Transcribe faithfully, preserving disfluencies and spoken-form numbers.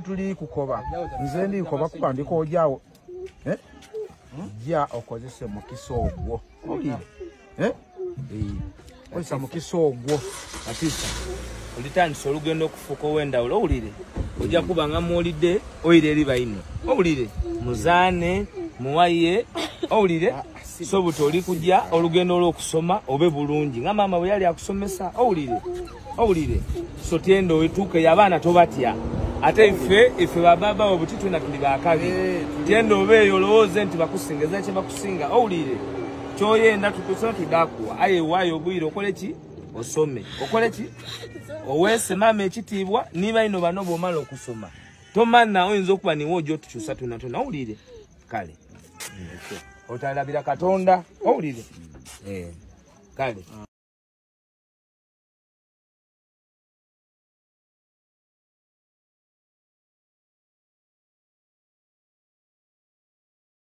tuli kukoba nze ndi kukoba kuba ndi kojawo eh ja okozese mu kisogwo okay eh eh osa mu kisogwo atisa ulitandisa olugendo okufuka wenda ulo ulire oja kuba nga muulide oyire liba ino ulire muzane muwaye ulire so butoli kujja olugendo olwokusoma obe bulungi nga mama bwe yali akusomesa ulire ulire so tiendo wetuke yabana tobatya ate ife ife bababa obutitu na tulibakabi tiendo obe yoloze nti bakusingeza nti bakusinga ulire choyenda tukusona tudakuwa aye wayo bwiro koleki osome okoleki owese mama ekitibwa niba ino banobo omala okusoma tomana oyinza okuba niwojo tukyusa tunatona ulire kale otalabira katonda ulire eh kale